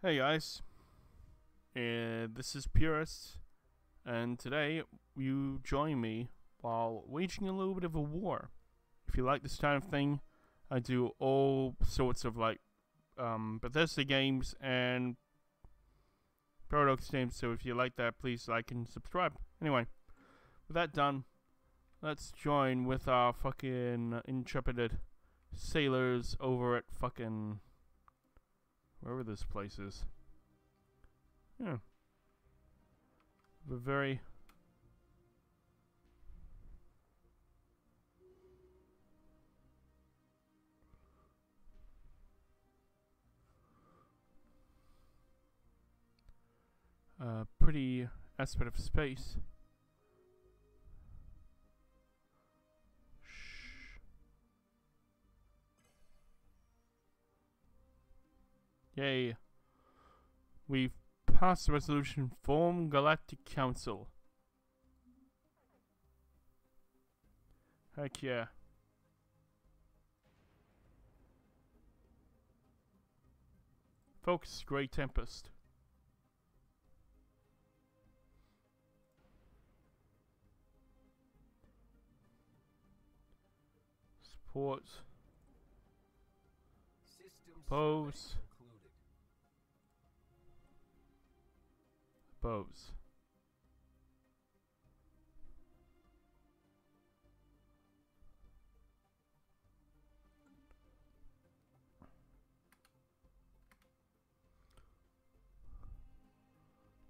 Hey guys, this is Purist, and today you join me while waging a little bit of a war. If you like this kind of thing, I do all sorts of like Bethesda games and Paradox games, so if you like that, please like and subscribe. Anyway, with that done, let's join with our fucking intrepid sailors over at fucking... wherever this place is. Yeah. The very... pretty aspect of space. Yay. We've passed the resolution, form Galactic Council. Heck yeah. Focus, Grey Tempest. Support. Pose. Bows.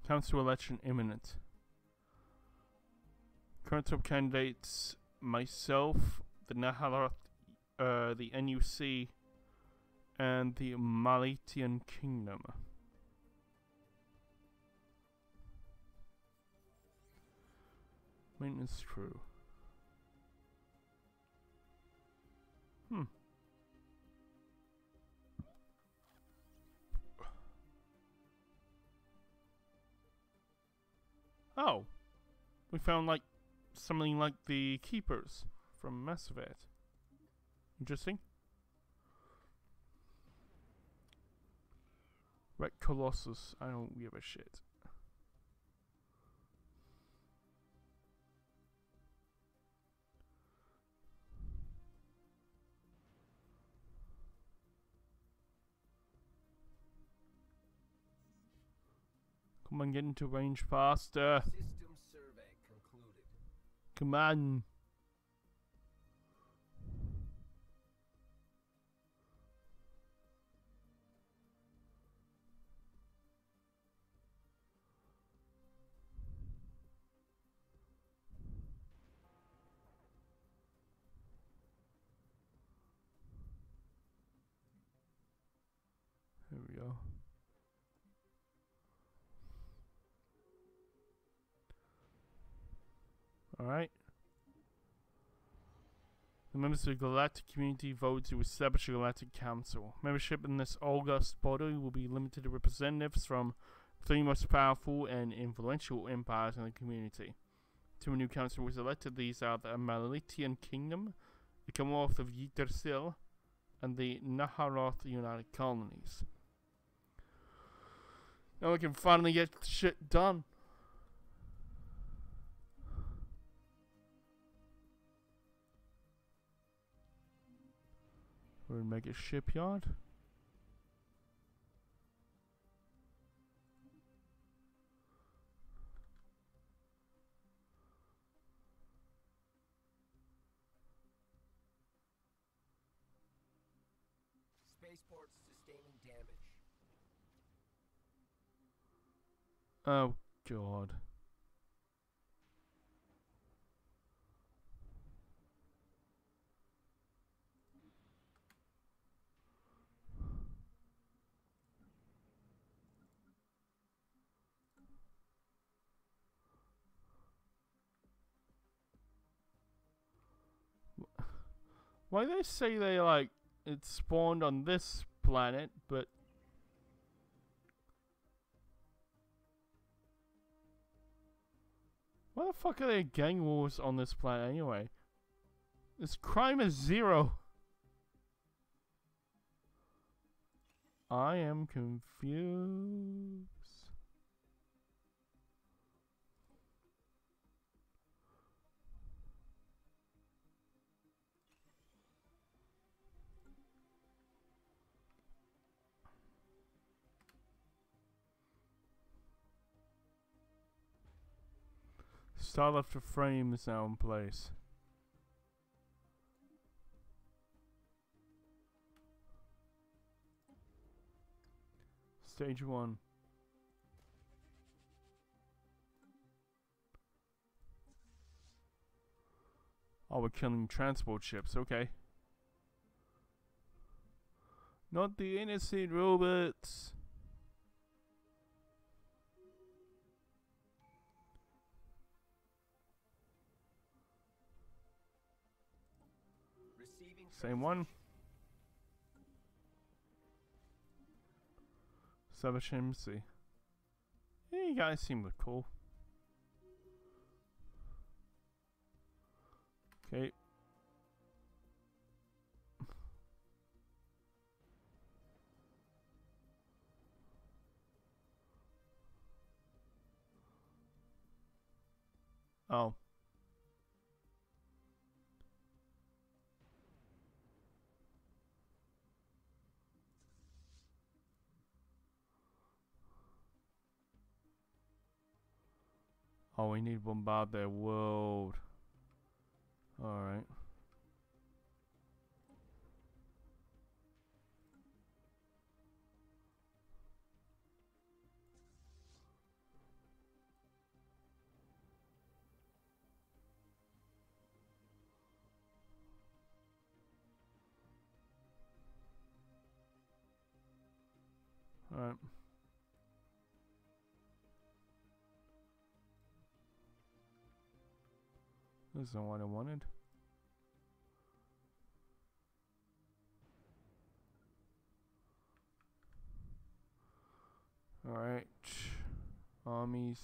Council election imminent. Current top candidates: myself, the Naharoth, the NUC, and the Mallitian Kingdom. Maintenance crew. Oh, we found like something like the keepers from Massavet. Interesting. Wreck Colossus. I don't give a shit. Come on, get into range faster. System survey concluded. Come on. Here we go. Alright. The members of the Galactic Community vote to establish a Galactic Council. Membership in this august body will be limited to representatives from three most powerful and influential empires in the community. Till a new council was elected, these are the Mallitian Kingdom, the Commonwealth of Yitersil, and the Naharoth United Colonies. Now we can finally get shit done. We're in Mega Shipyard. Spaceport sustaining damage. Oh, God. Why they say they like it spawned on this planet, but why the fuck are there gang wars on this planet anyway? This crime is zero. I am confused. Start off to frame is now in place. Stage 1. Oh, we're killing transport ships, okay. Not the innocent robots! Same one. Savage MC. Yeah, you guys seem to look cool. Okay. Oh. Oh, we need to bombard their world. Alright. Alright. This isn't what I wanted. Alright. Armies.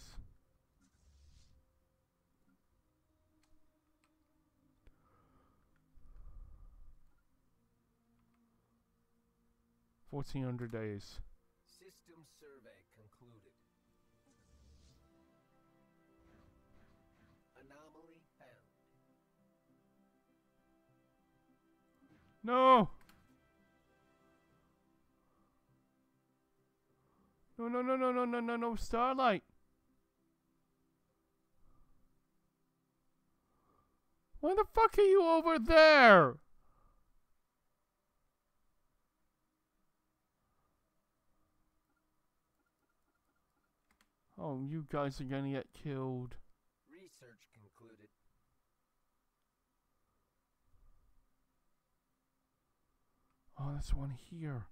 $1400 days. System survey concluded. Anomaly found. No! No, no, no, no, no, no, no, no, Starlight! Why the fuck are you over there? Oh, you guys are gonna get killed. Research concluded. Oh, there's one here.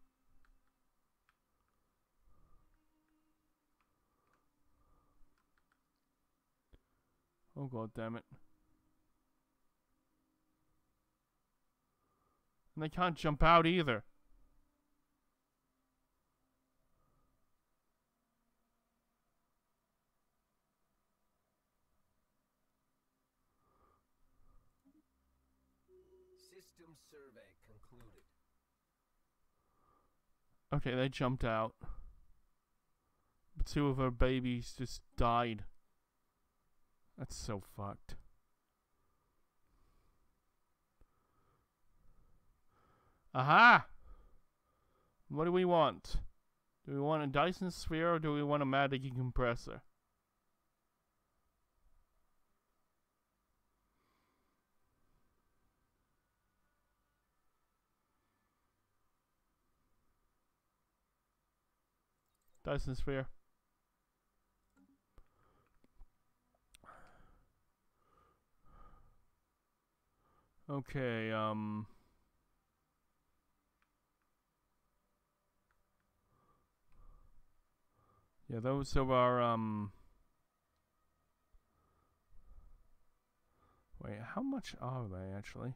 Oh, god damn it. And they can't jump out either. System survey concluded. Okay, they jumped out. But two of her babies just died. That's so fucked. Aha! What do we want? Do we want a Dyson Sphere or do we want a Magic Compressor? Dyson Sphere. Okay, yeah, those of our, wait, how much are they, actually?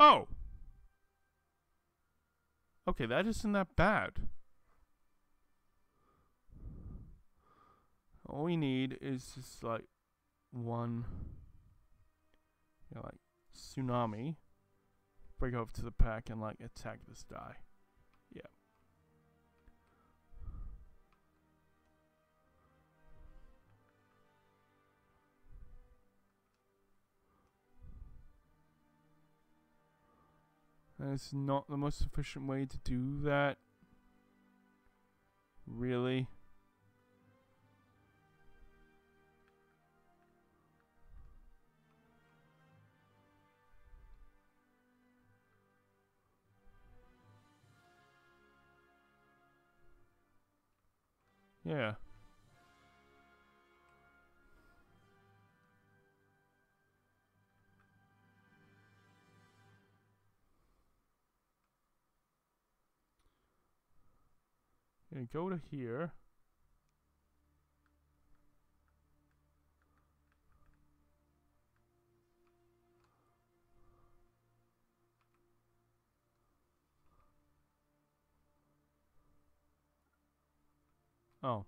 Oh! Okay, that isn't that bad. All we need is just like one, you know, like tsunami, break over to the pack and like attack this guy. Yeah. That's not the most efficient way to do that. Really? Yeah. And go to here. Oh.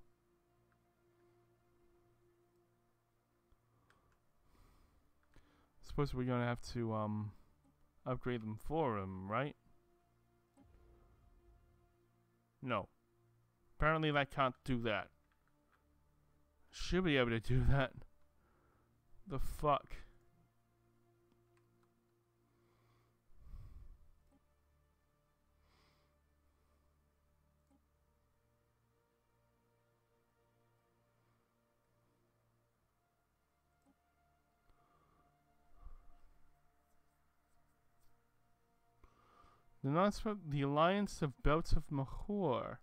Suppose we're gonna have to upgrade them for them, right? No. Apparently I can't do that. Should be able to do that. The fuck? The Alliance of Belts of Mahur.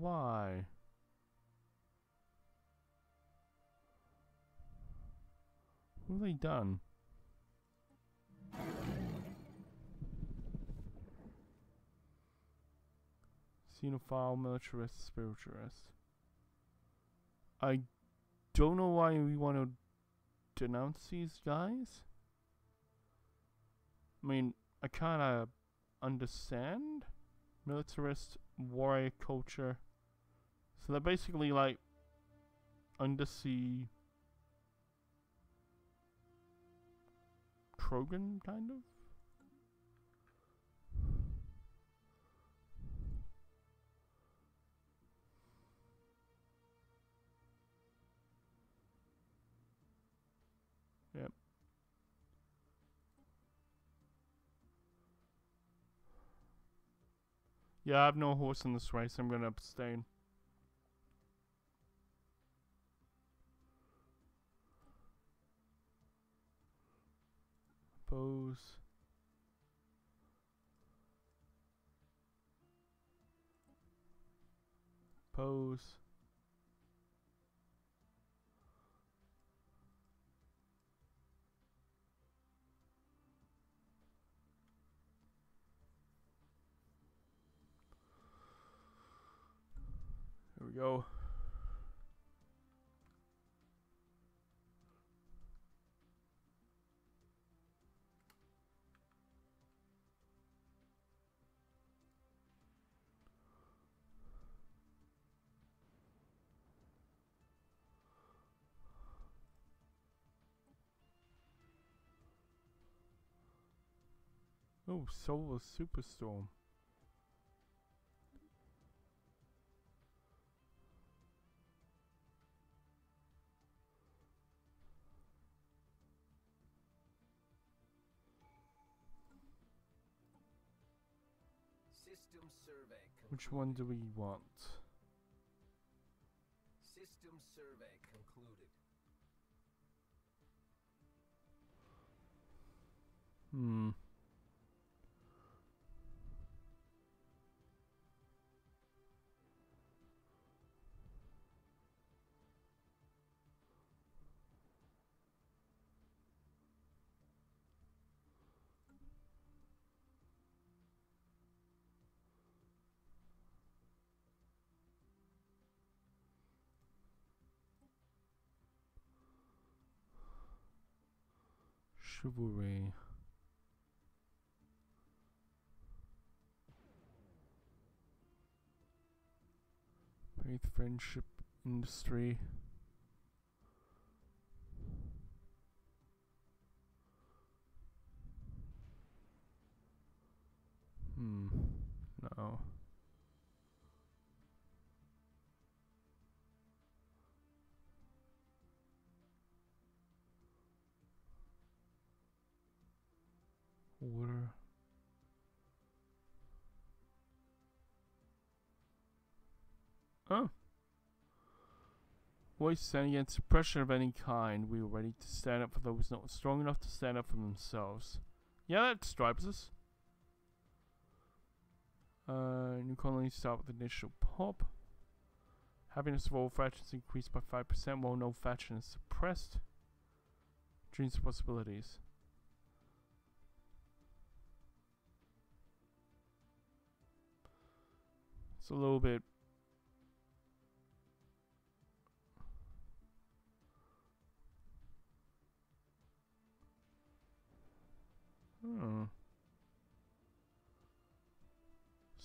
Why? What have they done? Xenophile, militarist, spiritualist. I don't know why we want to denounce these guys. I mean, I kind of understand. Militarist, warrior culture. So they're basically like undersea Krogan, kind of. Yeah, I have no horse in this race. I'm going to abstain. Oppose. Oppose. We go. Oh, solar superstorm. Which one do we want? System survey concluded. Hmm. Chivalry. Faith, friendship, industry. No. Oh. Voice standing against pressure of any kind. We were ready to stand up for those not strong enough to stand up for themselves. Yeah, that stripes us. New colonies start with initial pop. Happiness of all factions increased by 5%, while no faction is suppressed. Dreams of possibilities. It's a little bit... Hmm.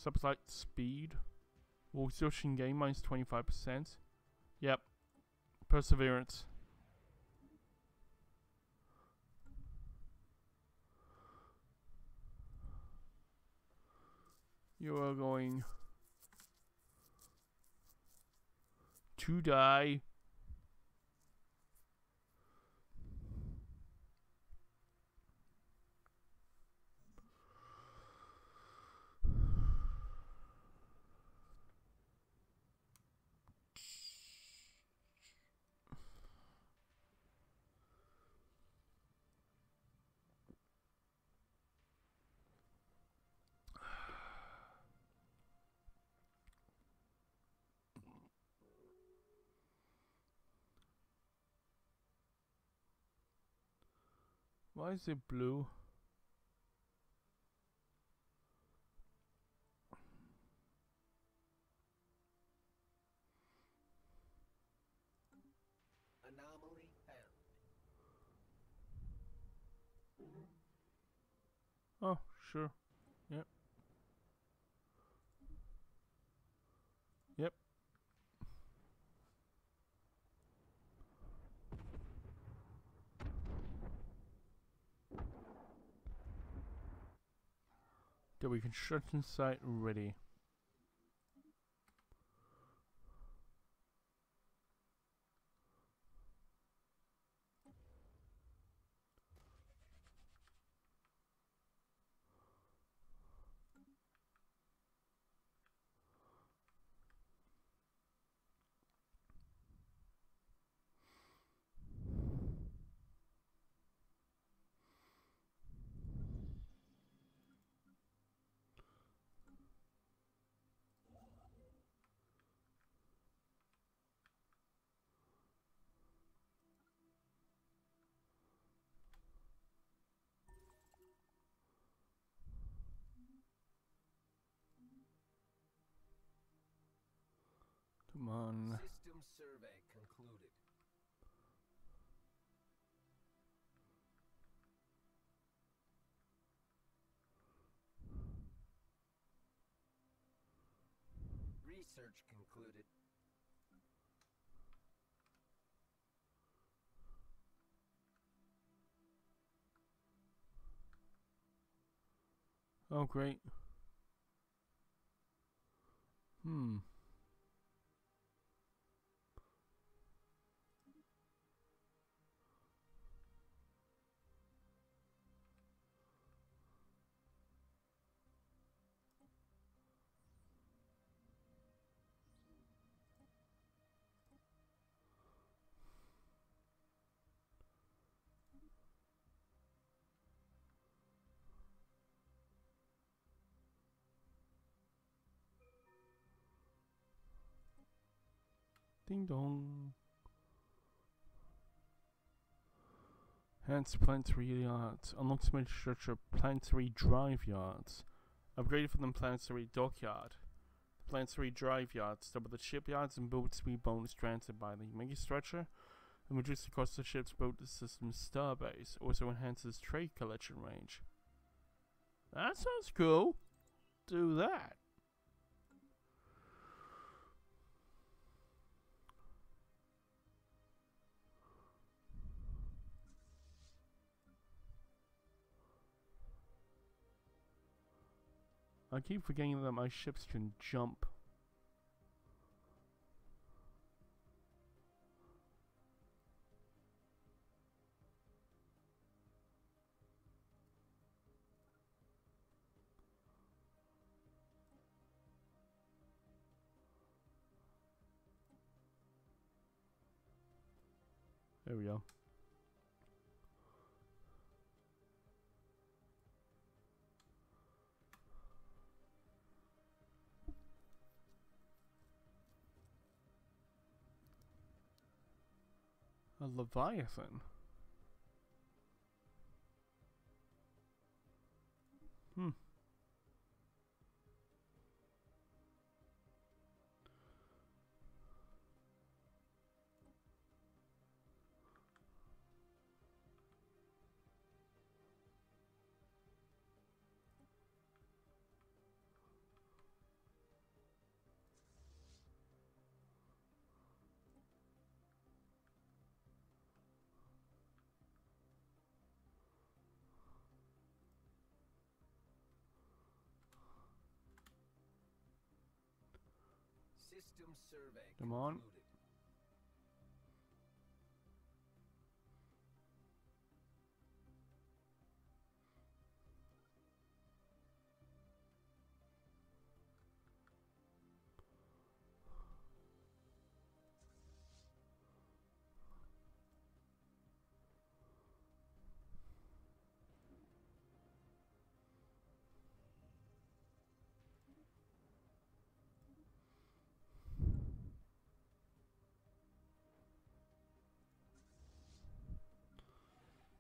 Sublight speed. Walks the ocean game minus 25%. Yep. Perseverance. You are going to die. Why is it blue? Anomaly found. Oh, sure. Yep. Yep. There we construction site ready. Come on. System survey concluded. Research concluded. Oh, great. Hmm. Ding dong. Enhanced planetary yards. Unlocked structure. Planetary drive yards. Upgraded from the planetary dockyard. The planetary drive yards. Double the shipyards and build speed bonus granted by the mega structure. And reduce the cost of ships built to the system's starbase. Also enhances trade collection range. That sounds cool. Do that. I keep forgetting that my ships can jump. There we go. A Leviathan. Hmm. System survey. Come on. Concluded.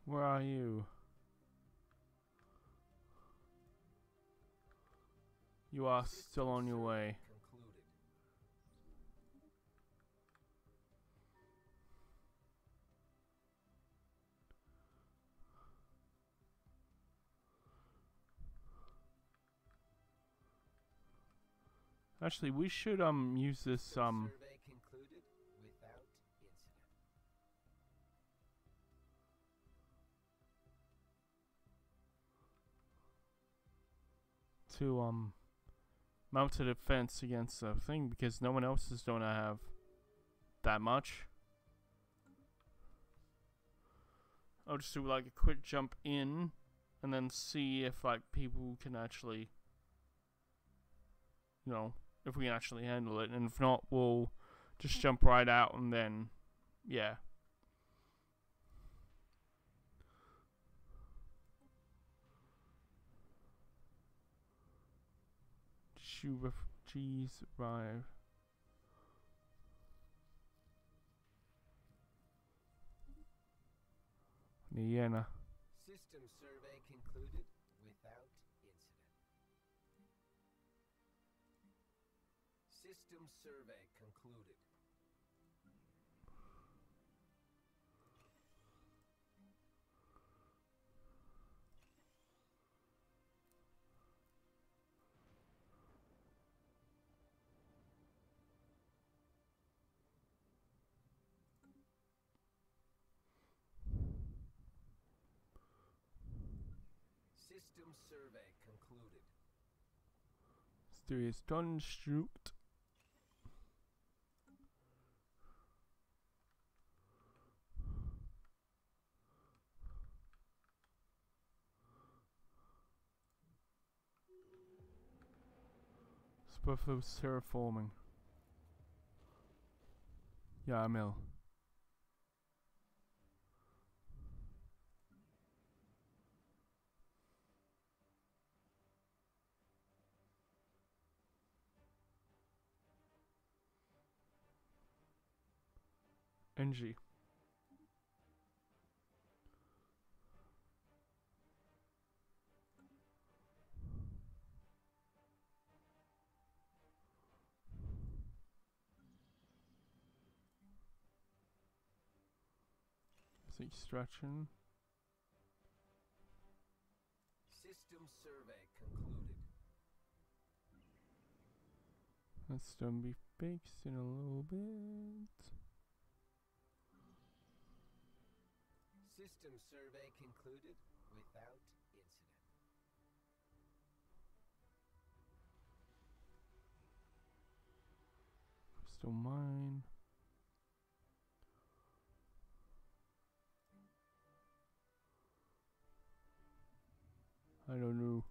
Where are you? You are still on your way. Concluded. Actually, we should use this survey concluded without incident. To mount a defense against the thing, because no one else is gonna have that much. I'll just do like a quick jump in and then see if like people can actually, you know, if we can actually handle it, and if not we'll just jump right out and then yeah. Refugees arrive. Niena. System survey concluded without incident. System survey concluded. System survey concluded. Mysterious construct. Superfluous terraforming. Yeah, I'm ill. NG. It's extraction. System survey concluded. That's gonna be fixed in a little bit. System survey concluded without incident. Crystal mine. I don't know.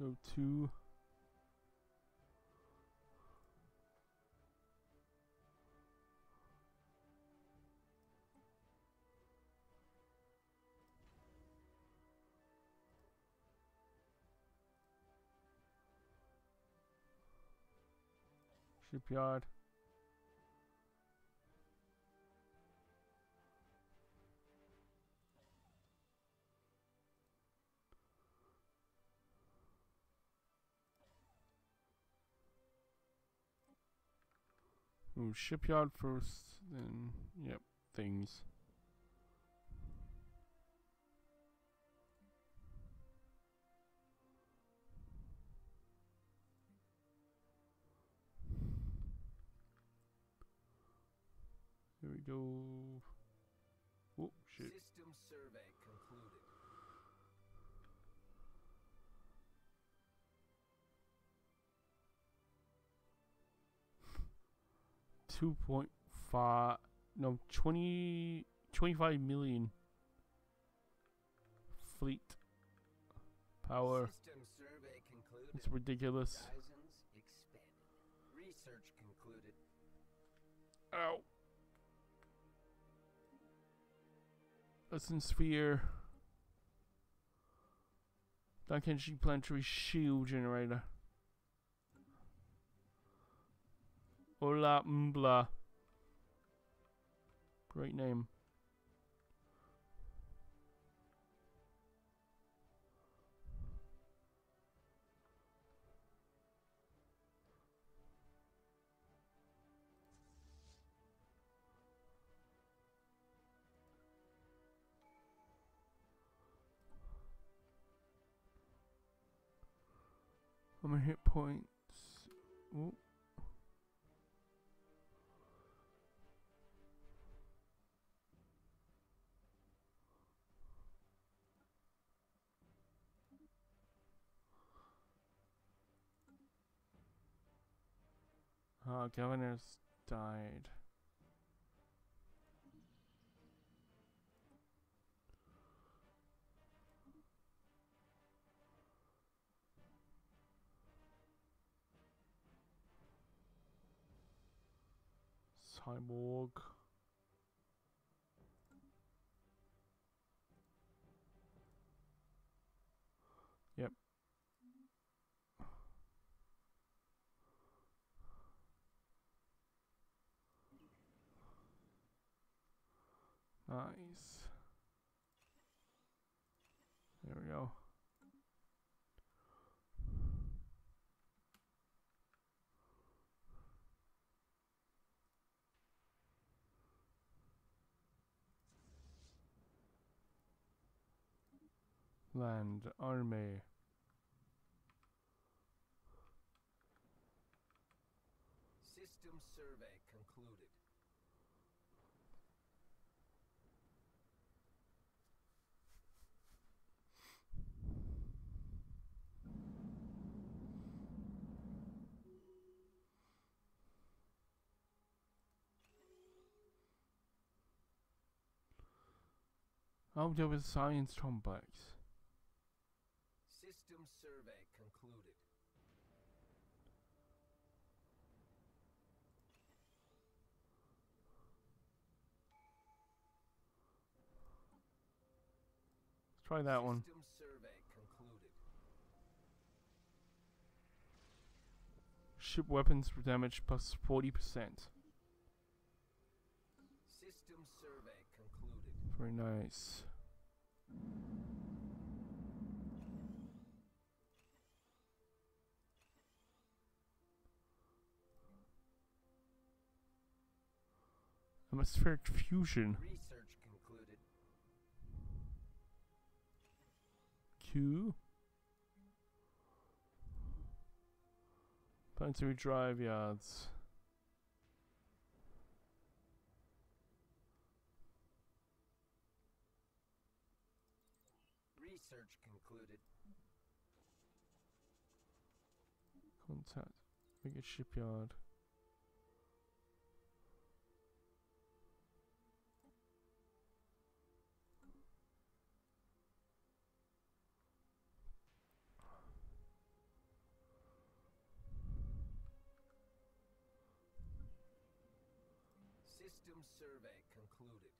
Go to shipyard. Ooh, shipyard first, then yep, things. Here we go. Oh shit. System survey concluded. $25 million fleet power. It's ridiculous. Research concluded. Ow. Dyson Sphere. Dark Energy Planetary Shield Generator. Ola Mbla. Great name. I'm gonna hit points. Ooh. Ah, governor's died. Cyborg. Yep. Nice. There we go. Land, army. System survey concluded. I'll deal with science complex. System survey concluded. Let's try that one. System survey concluded. Ship weapons for damage plus 40%. System survey concluded. Very nice. Atmospheric fusion. Research concluded. Q. Planetary drive yards. Research concluded. Contact. Make a shipyard. System survey concluded.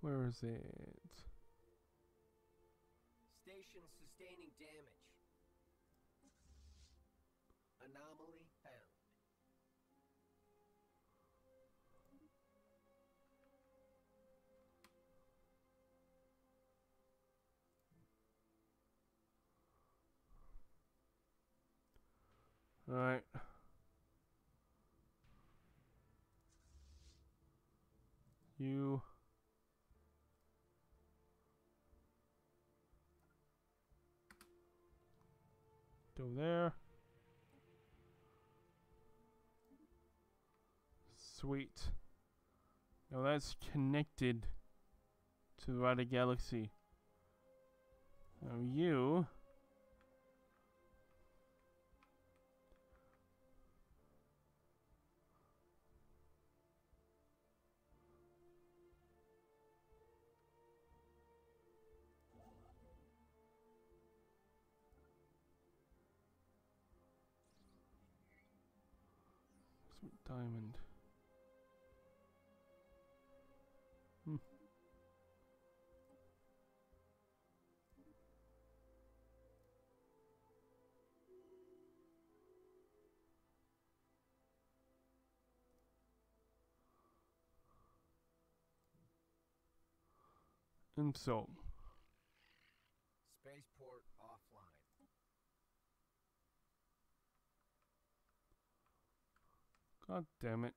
Where is it? Station sustaining damage. Anomaly found. All right. You. Go there. Sweet. Now that's connected to the Rider Galaxy. Now you. Diamond. Hmm. And so. Spaceport offline. God damn it.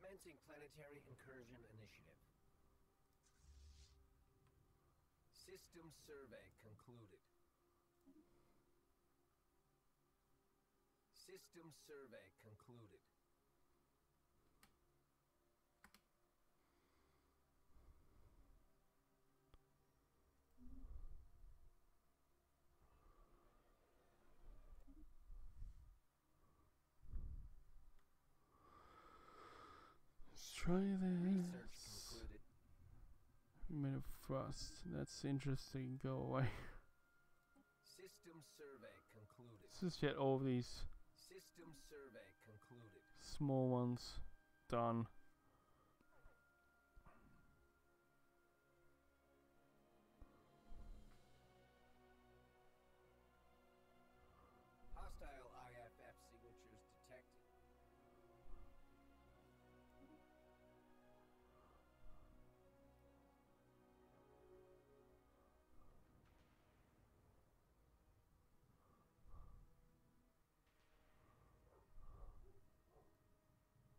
Commencing planetary incursion initiative. System survey concluded. System survey concluded. Try this. Research concluded. Made of frost. That's interesting. Go away. System survey concluded. Let's just get all these. System survey concluded. Small ones done. Hostile IFF signatures detected.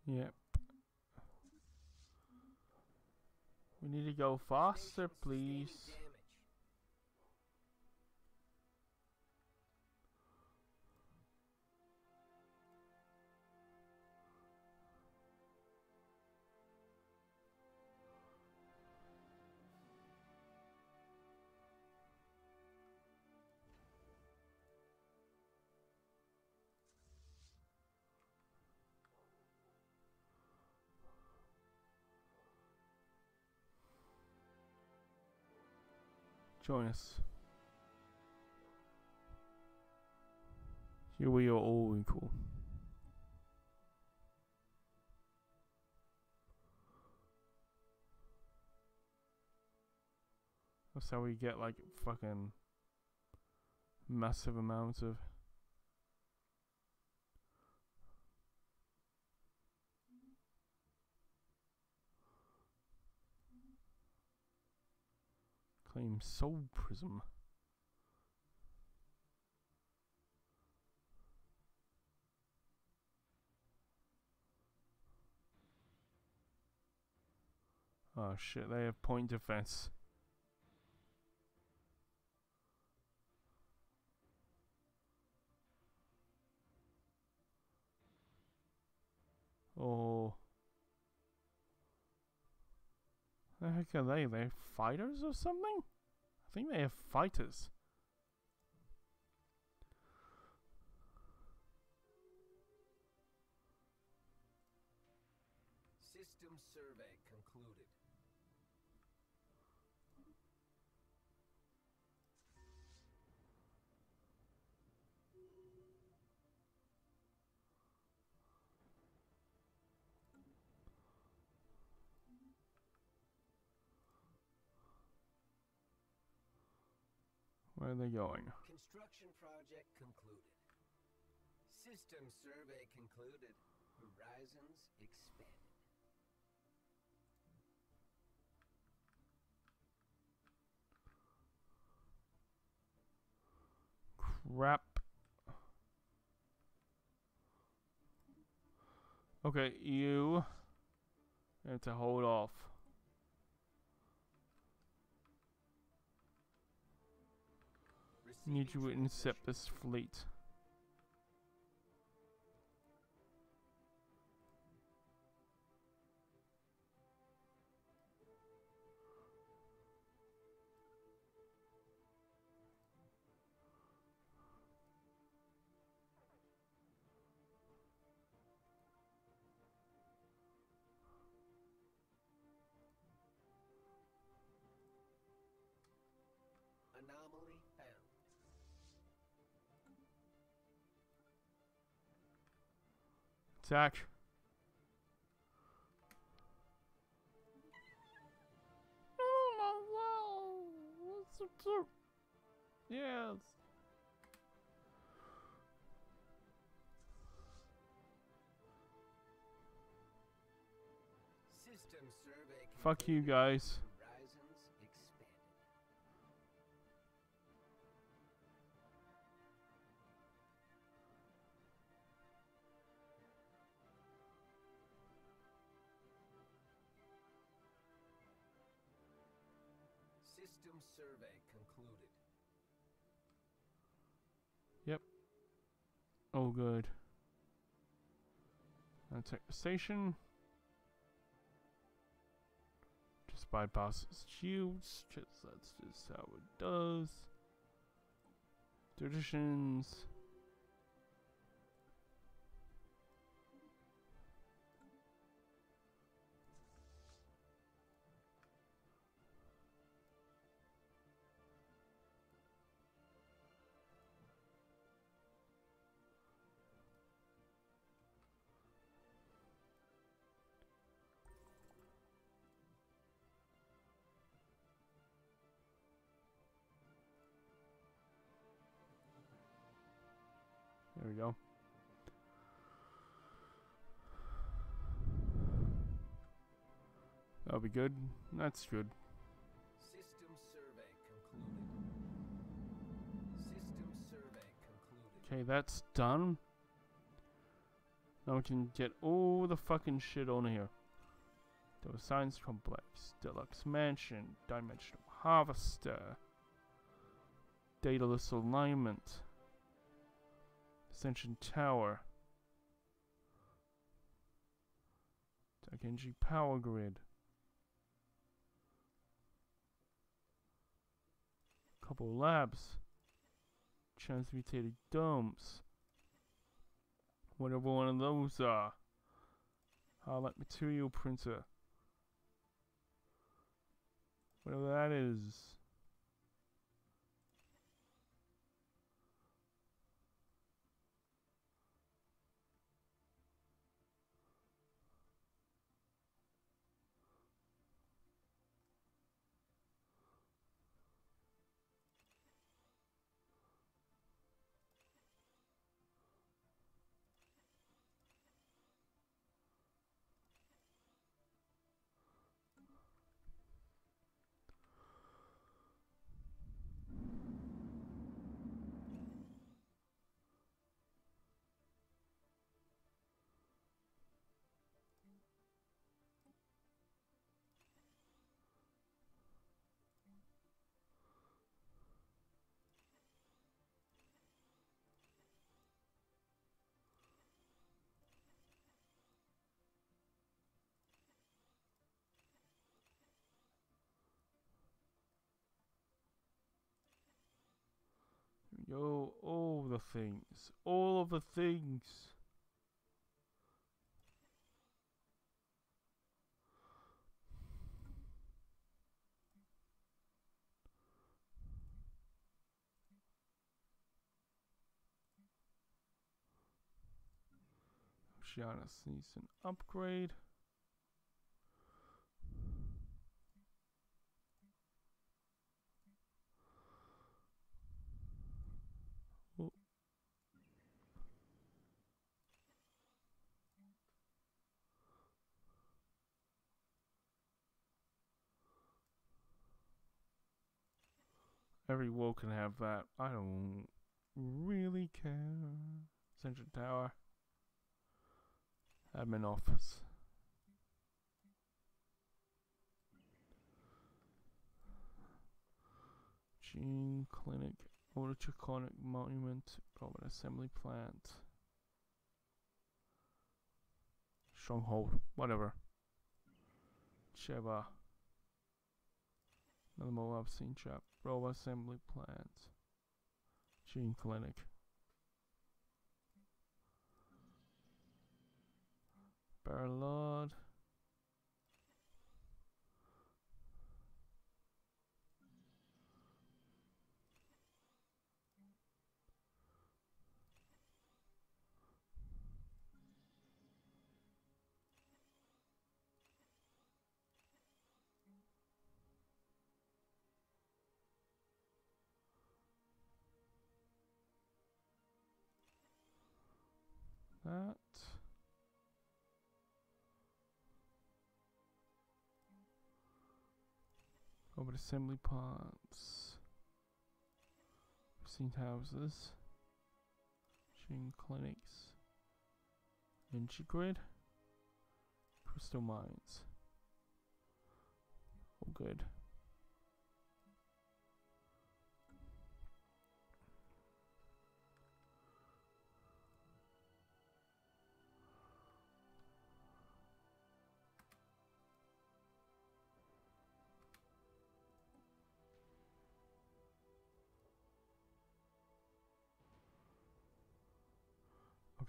Yep. We need to go faster, please. Join us. Here we are all equal. That's how we get like fucking massive amounts of claim soul prism. Oh shit, they have point defense. Oh. The heck are they? They're fighters or something? I think they have fighters. Where are they going? Construction project concluded. System survey concluded. Horizons expanded. Crap. Okay, you have to hold off. Need you to intercept this fleet. Anomaly found. Attack. Oh my wow! What's up to? Yes. System survey. Fuck you guys. Horizons expanded. System survey concluded. Yep. Oh, good. That's a station. Just bypasses shields. Just, that's just how it does. Traditions. There we go. That'll be good. That's good. System survey concluded. System survey concluded. Okay, that's done. Now we can get all the fucking shit on here. The science complex, deluxe mansion, dimensional harvester, Daedalus alignment. Ascension Tower. Dark Energy Power Grid. Couple labs. Transmutated Domes. Whatever one of those are. Hallmark Material Printer. Whatever that is. Yo, all the things, all of the things. Oceanus needs an upgrade. Every wall can have that. I don't really care. Ascension Tower. Admin office. Gene Clinic. Autochonic Monument. Robin Assembly Plant. Stronghold. Whatever. Cheba. Another more obscene chap. Robot Assembly Plant. Gene Clinic. Barrelord. That. Robot assembly plants. Precinct houses. Machine clinics. Energy grid. Crystal mines. All good.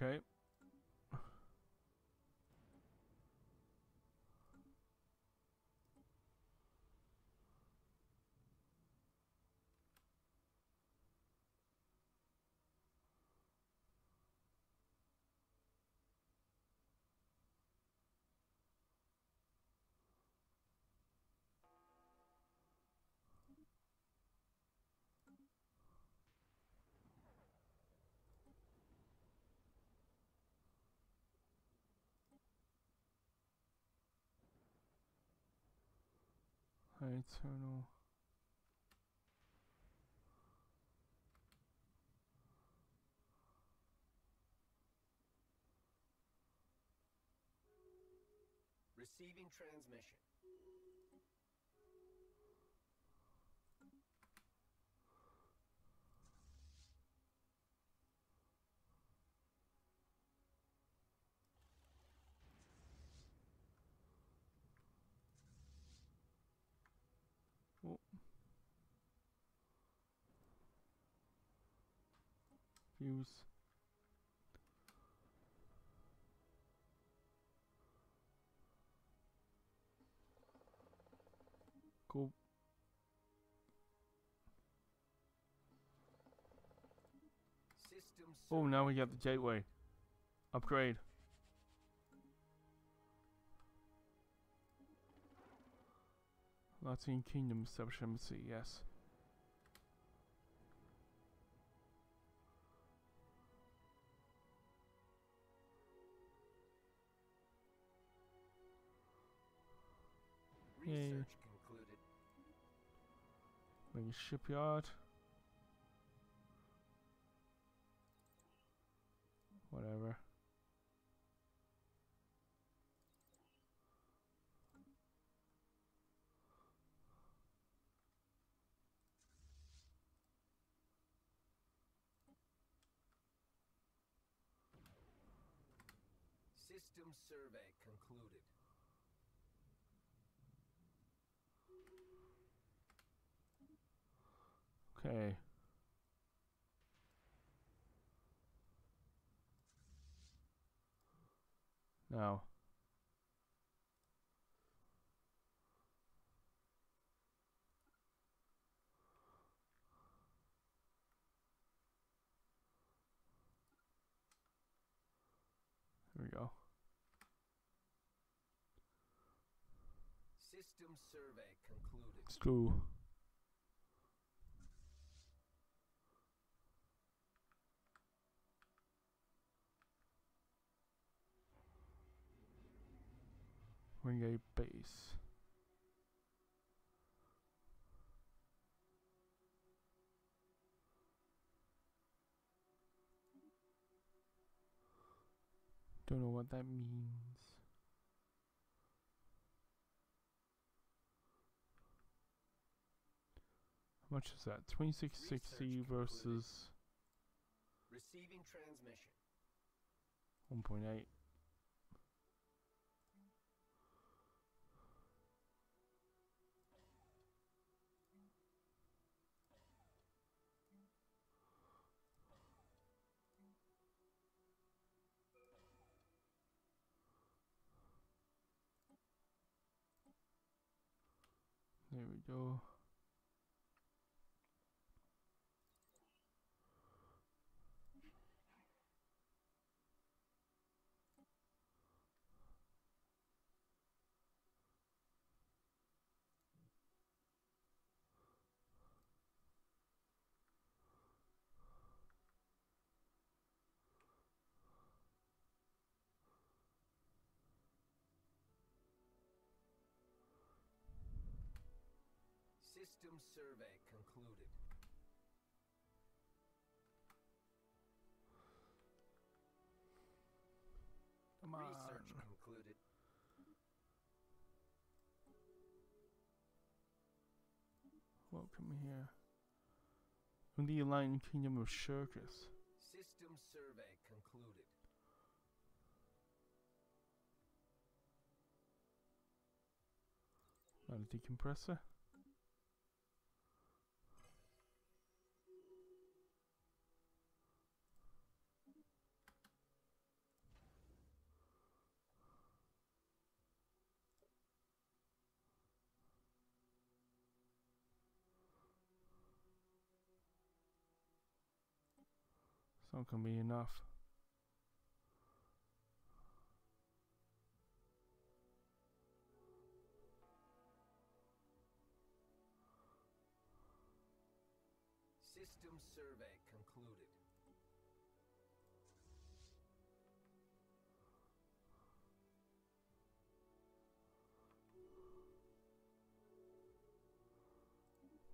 Okay. Eternal receiving transmission. Views. Cool. Oh, now we got the gateway. Upgrade. Mallitian Kingdom established embassy, yes. Research concluded. Make a shipyard. Whatever. System survey concluded. Okay. Now. There we go. System survey concluded. Let's go. Bring a base. Don't know what that means. How much is that? 2660 versus receiving transmission 1.8. There we go. System survey concluded. Come on. Research concluded. Welcome here. From the Aligned Kingdom of Shirkus. System survey concluded. Not a decompressor. It's not going to be enough. System survey concluded.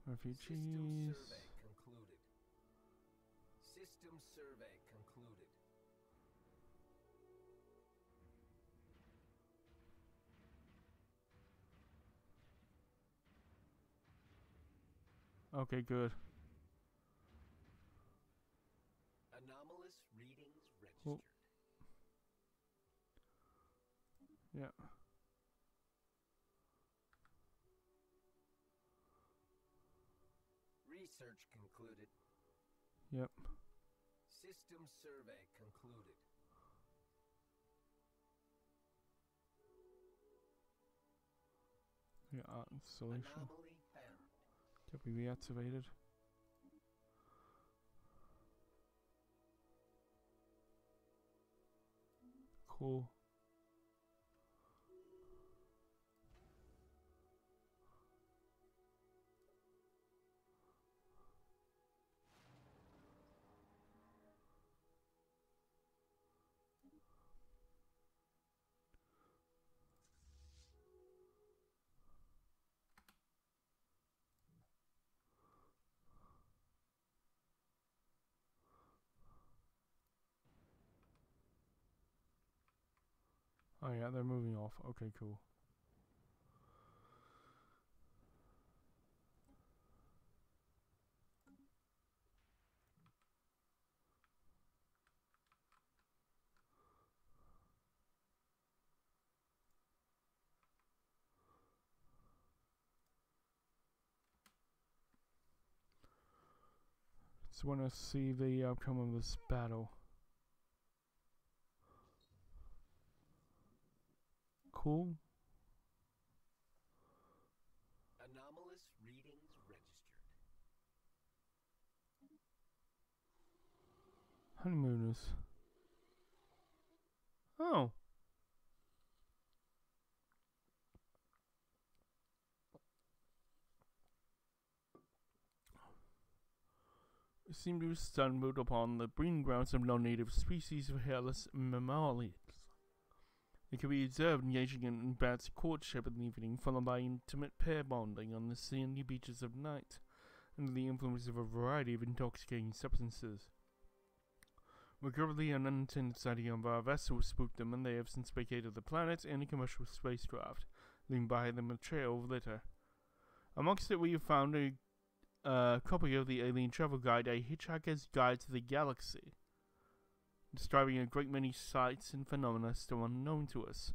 Refugees. System survey concluded. Okay, good. Anomalous readings registered. Oh. Yeah. Research concluded. Yep. System survey concluded. Yeah, art installation. Anomaly found. Can be reactivated. Cool. Oh yeah, they're moving off. Okay, cool. Just want to see the outcome of this battle. Cool. Anomalous readings registered. Honeymooners. Oh. We seem to have stumbled upon the breeding grounds of non-native species of hairless mammalians. It can be observed engaging in bad courtship in the evening, followed by intimate pair bonding on the sandy beaches of night, under the influence of a variety of intoxicating substances. We're currently an unintended sighting of our vessel spooked them, and they have since vacated the planet and a commercial spacecraft, leaving behind them a trail of litter. Amongst it, we have found a copy of the alien travel guide, A Hitchhiker's Guide to the Galaxy, describing a great many sights and phenomena still unknown to us.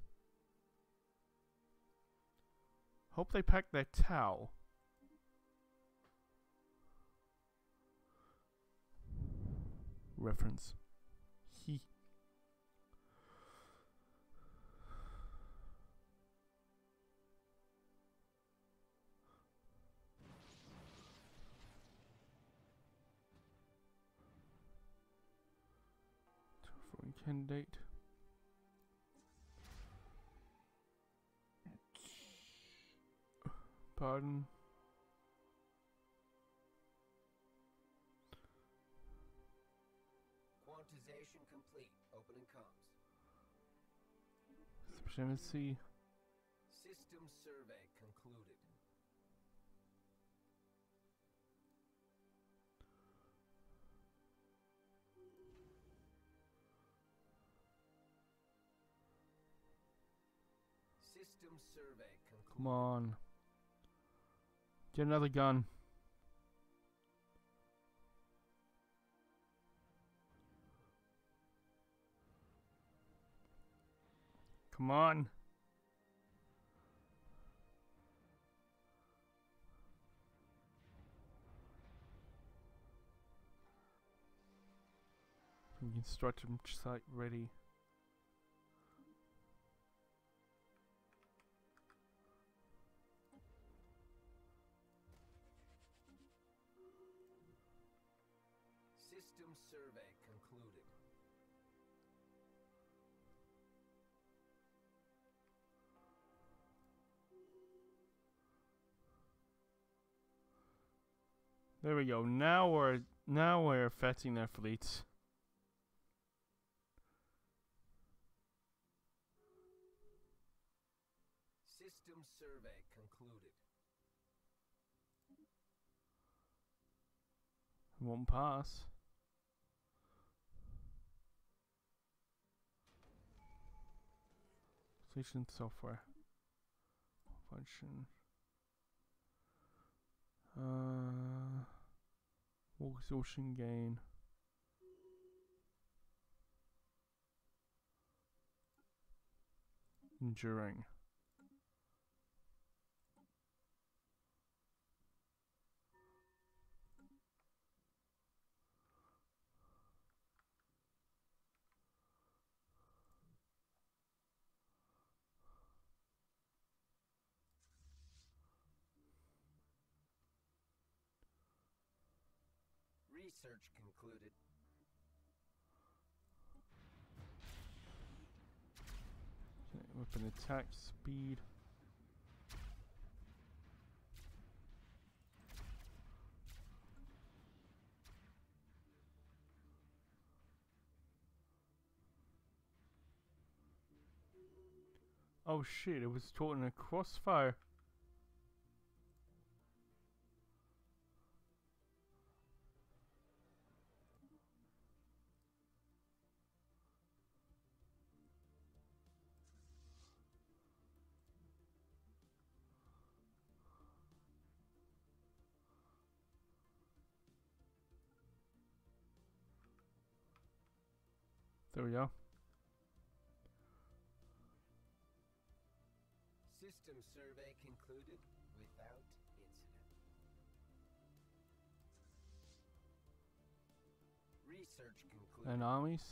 Hope they packed their towel. Reference. He. Foreign candidate. Pardon. Quantization complete. Opening comms. Supremacy. System survey concluded. System survey concluded. Come on. Get another gun. Come on. Construction site ready. System survey concluded. There we go. Now we're affecting their fleets. System survey concluded. Won't pass. Station software function. More exhaustion gain. Enduring. Research concluded. Okay, weapon attack speed. Oh shit, it was caught in a crossfire. There we go. System survey concluded without incident. Research concluded. And armies.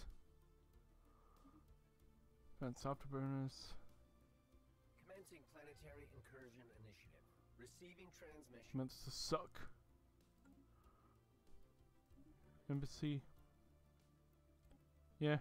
Advanced afterburners. Commencing planetary incursion initiative. Receiving transmission. Commence to suck. Embassy. Yeah.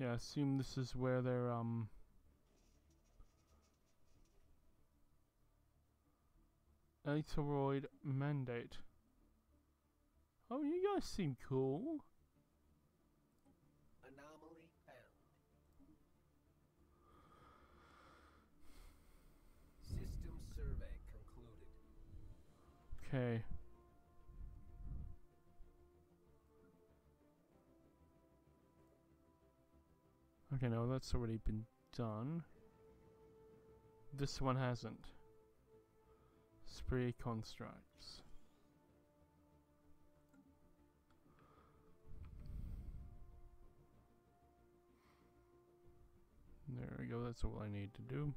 Yeah, I assume this is where they're, Aetheroid mandate. Oh, you guys seem cool. Anomaly found. System survey concluded. Okay. Okay, no, that's already been done. This one hasn't. Spree constructs. There we go, that's all I need to do.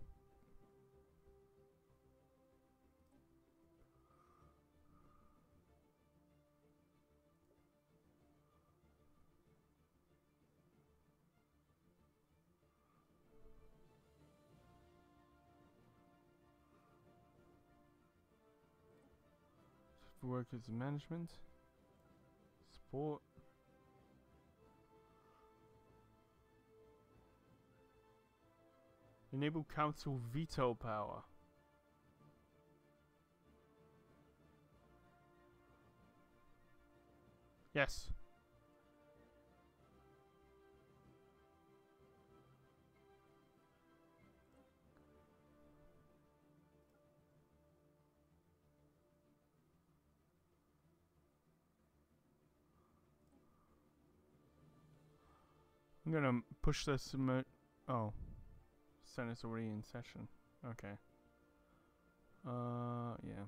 Workers management, support. Enable council veto power. Yes. I'm gonna push this. Oh, Senate's already in session. Okay. Yeah.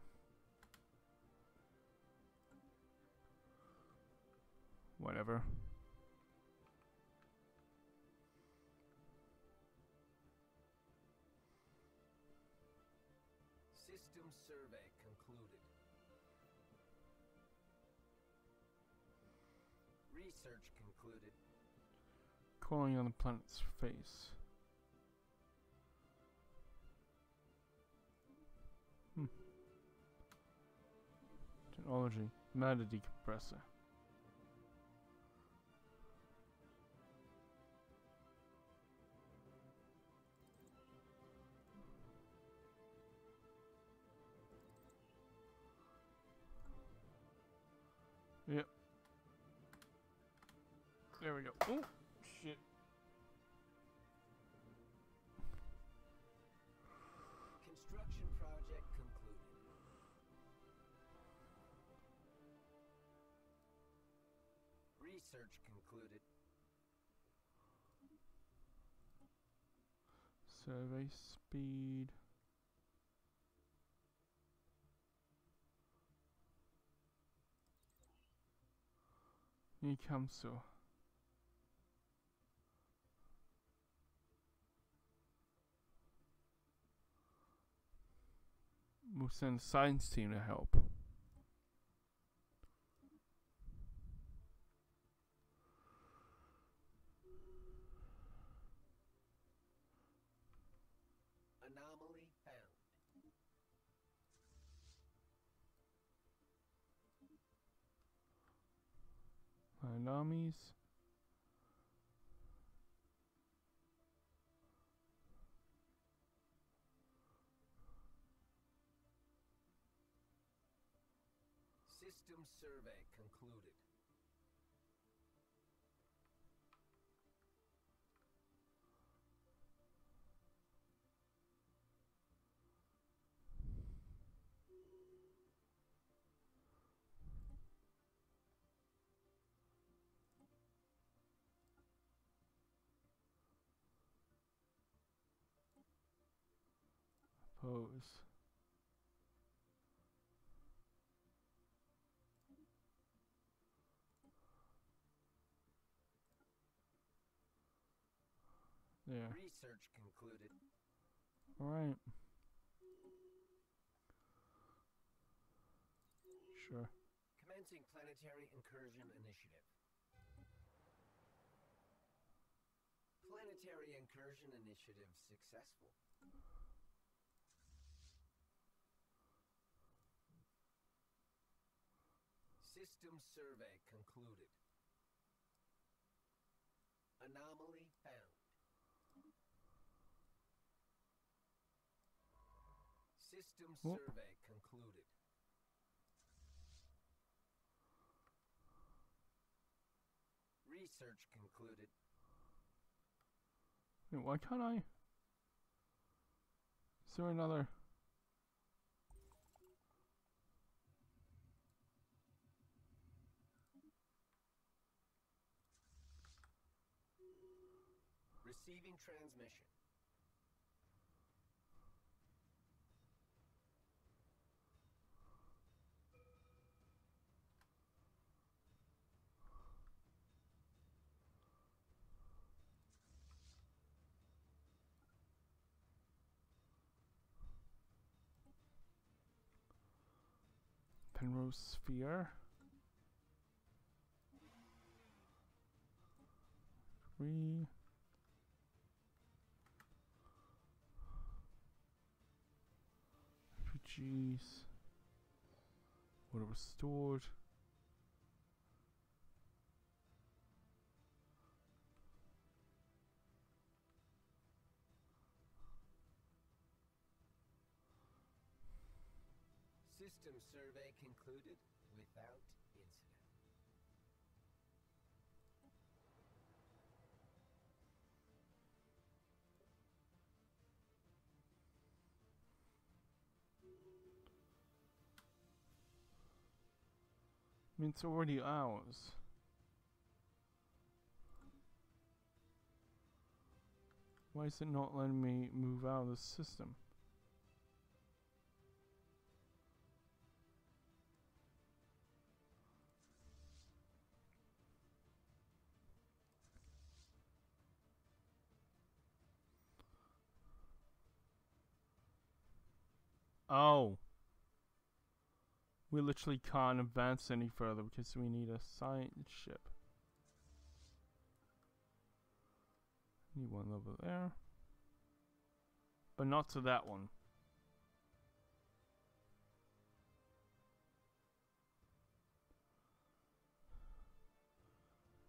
Whatever. System survey concluded. Research concluded. Calling on the planet's face. Technology. Matter decompressor. Yep. There we go. Ooh. Shit. Construction project concluded. Research concluded. Survey speed. New council. We'll send a science team to help. Anomaly found. Anomalies. System survey concluded. Oppose. Yeah. Research concluded. All right. Sure. Commencing planetary incursion initiative. Planetary incursion initiative successful. System survey concluded. Anomaly found. System survey concluded. Research concluded. Wait, why can't I? Is there another? Receiving transmission. Penrose sphere. Three. Refugees. Water restored. System survey concluded without incident. I mean, it's already ours. Why is it not letting me move out of the system? Oh, we literally can't advance any further because we need a science ship. Need one over there, but not to that one.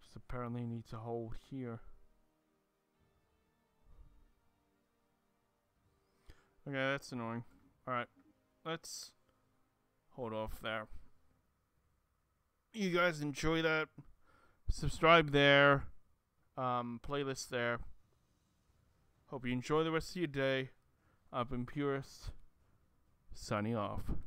Just apparently need to hold here. Okay, that's annoying. Alright, let's hold off there. You guys enjoy that? Subscribe there. Playlist there. Hope you enjoy the rest of your day. I've been Purist, signing off.